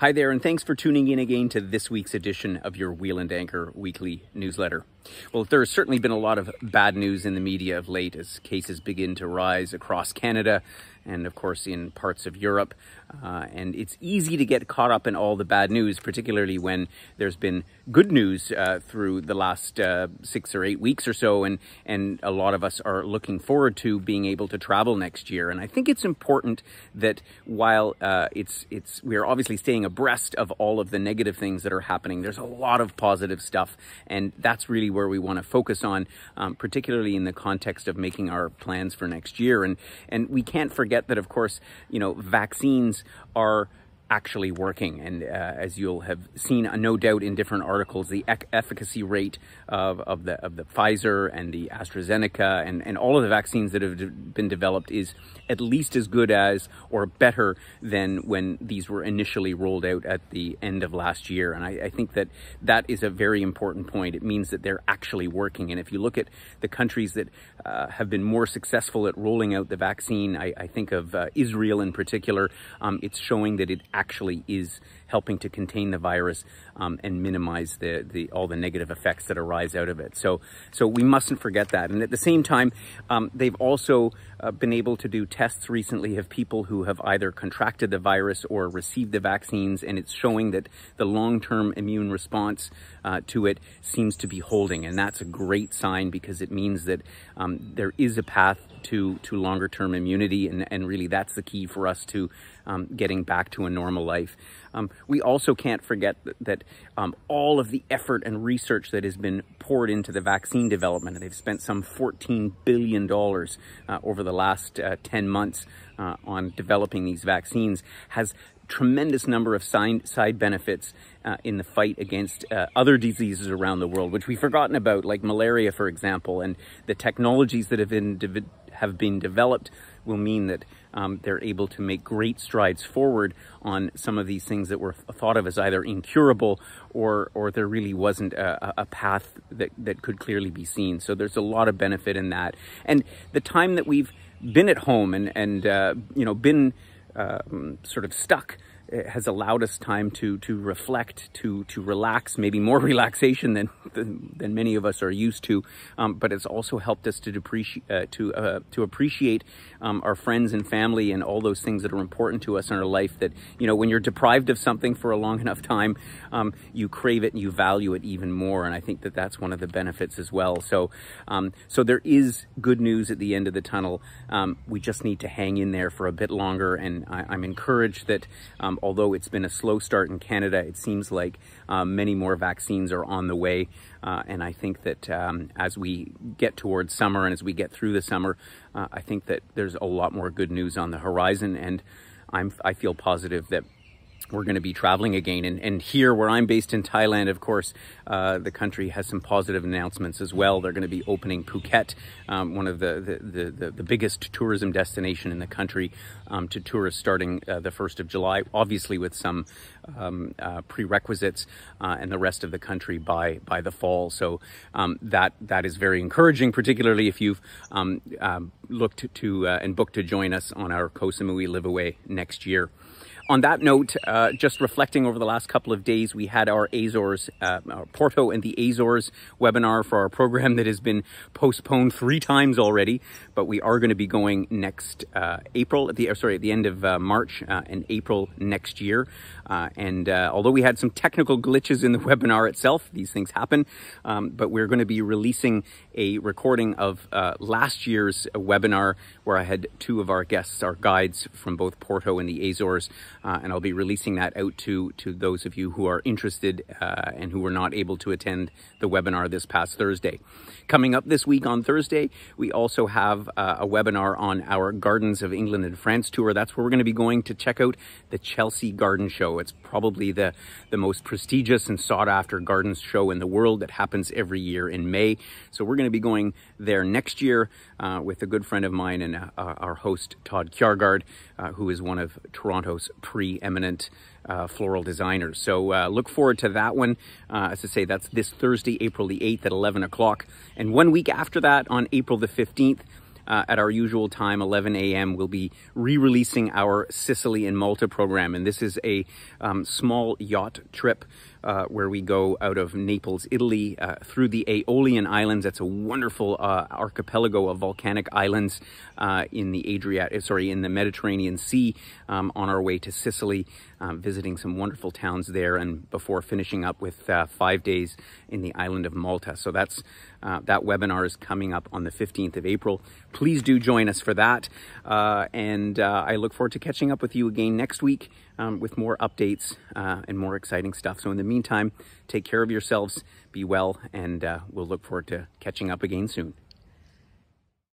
Hi there, and thanks for tuning in again to this week's edition of your Wheel and Anchor weekly newsletter. Well, there's certainly been a lot of bad news in the media of late as cases begin to rise across Canada and, of course, in parts of Europe. And it's easy to get caught up in all the bad news, particularly when there's been good news through the last 6 or 8 weeks or so. And a lot of us are looking forward to being able to travel next year. And I think it's important that while we're obviously staying abreast of all of the negative things that are happening, there's a lot of positive stuff. And that's really where we want to focus on, particularly in the context of making our plans for next year. And we can't forget that, of course, you know, vaccines are actually working. And as you'll have seen, no doubt, in different articles, the efficacy rate of the Pfizer and the AstraZeneca and all of the vaccines that have been developed is at least as good as or better than when these were initially rolled out at the end of last year. And I think that that is a very important point. It means that they're actually working. And if you look at the countries that have been more successful at rolling out the vaccine, I think of Israel in particular, it's showing that it actually is helping to contain the virus and minimize all the negative effects that arise out of it. So we mustn't forget that. And at the same time, they've also been able to do tests recently of people who have either contracted the virus or received the vaccines, and it's showing that the long-term immune response to it seems to be holding. And that's a great sign, because it means that there is a path to longer-term immunity, and really that's the key for us to getting back to a normal life. We also can't forget that all of the effort and research that has been poured into the vaccine development, they've spent some $14 billion over the last 10 months on developing these vaccines, has tremendous number of side benefits in the fight against other diseases around the world, which we've forgotten about, like malaria, for example. And the technologies that have been developed will mean that they're able to make great strides forward on some of these things that were thought of as either incurable or there really wasn't a path that could clearly be seen. So there's a lot of benefit in that. And the time that we've been at home and been sort of stuck, it has allowed us time to reflect, to relax, maybe more relaxation than many of us are used to. But it's also helped us to appreciate our friends and family and all those things that are important to us in our life. That, you know, when you're deprived of something for a long enough time, you crave it and you value it even more. And I think that that's one of the benefits as well. So there is good news at the end of the tunnel. We just need to hang in there for a bit longer. And I'm encouraged that although it's been a slow start in Canada, it seems like many more vaccines are on the way. And I think that as we get towards summer and as we get through the summer, I think that there's a lot more good news on the horizon. And I feel positive that we're going to be traveling again. And here, where I'm based in Thailand, of course, the country has some positive announcements as well. They're going to be opening Phuket, one of the biggest tourism destination in the country, to tourists starting the 1st of July, obviously with some prerequisites, and the rest of the country by the fall. So that is very encouraging, particularly if you've looked to and booked to join us on our Koh Samui Live Away next year. On that note, just reflecting over the last couple of days, we had our Azores, our Porto and the Azores webinar for our program that has been postponed 3 times already, but we are going to be going next April, at the end of March and April next year. And although we had some technical glitches in the webinar itself, these things happen, but we're going to be releasing a recording of last year's webinar where I had 2 of our guests, our guides from both Porto and the Azores. And I'll be releasing that out to those of you who are interested and who were not able to attend the webinar this past Thursday. Coming up this week on Thursday, we also have a webinar on our Gardens of England and France tour. That's where we're going to be going to check out the Chelsea Garden Show. It's probably the most prestigious and sought-after garden show in the world that happens every year in May. So we're going to be going there next year with a good friend of mine and our host, Todd Kjargard, who is one of Toronto's preeminent floral designers. So look forward to that one. As I say, that's this Thursday, April the 8th at 11 o'clock. And one week after that, on April the 15th, at our usual time, 11 a.m., we'll be re-releasing our Sicily and Malta program. And this is a small yacht trip where we go out of Naples, Italy, through the Aeolian Islands. That's a wonderful archipelago of volcanic islands in the Mediterranean Sea, on our way to Sicily, visiting some wonderful towns there, and before finishing up with 5 days in the island of Malta. So that's that webinar is coming up on the 15th of April. Please do join us for that. I look forward to catching up with you again next week with more updates and more exciting stuff. So in the meantime, take care of yourselves, be well, and we'll look forward to catching up again soon.